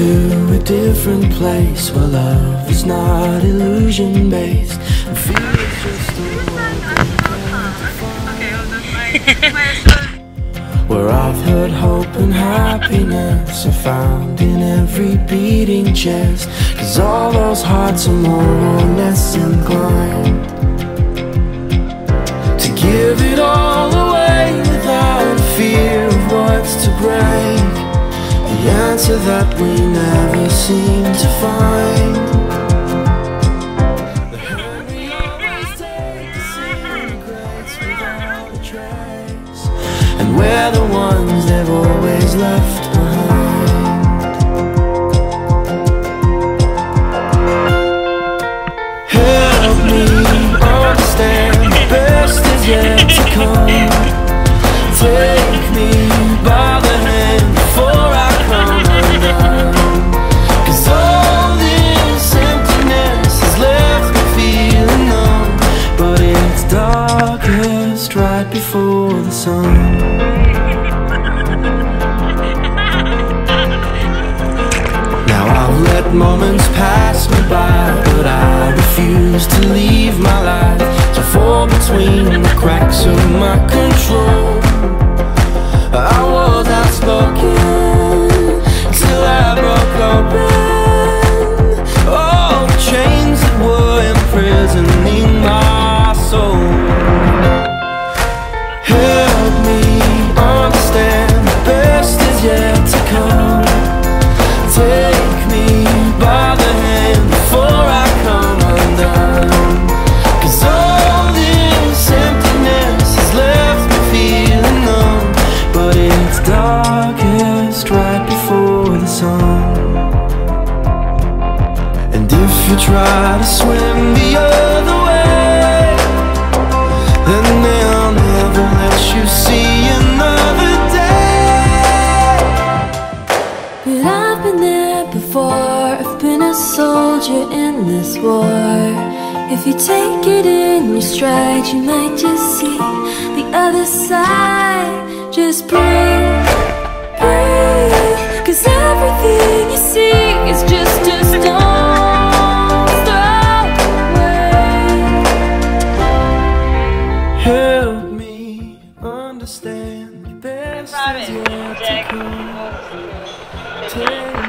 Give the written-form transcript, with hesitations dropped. to a different place where love is not illusion based. I feel it's just a where I've heard hope and happiness are found in every beating chest. Cause all those hearts are more or less inclined to give it all away without fear of what's to break. The answer that we never seem to find. The hurt we always take to see regrets without a trace, and we're the ones they've always left behind. Help me understand the best is yet to come. Take me by the hand before I come undone. Cause all this emptiness has left me feeling numb, but it's darkest right before the sun. Now I've let moments pass me by, but I refuse to leave my life to fall between the cracks of my control. I was outspoken till I broke open all the chains that were imprisoning my soul. Help me understand the best is yet to come. Take me by the hand before I come undone. Cause all this emptiness has left me feeling numb, but it's darkest right before the sun. And if you try to swim the other way, then they'll never let you see another day. But I've been there before, I've been a soldier in this war. If you take it in your stride, you might just see the other side. Just breathe, breathe, cause everything you see is just a stone's throw away. Help me understand the best is yet to come.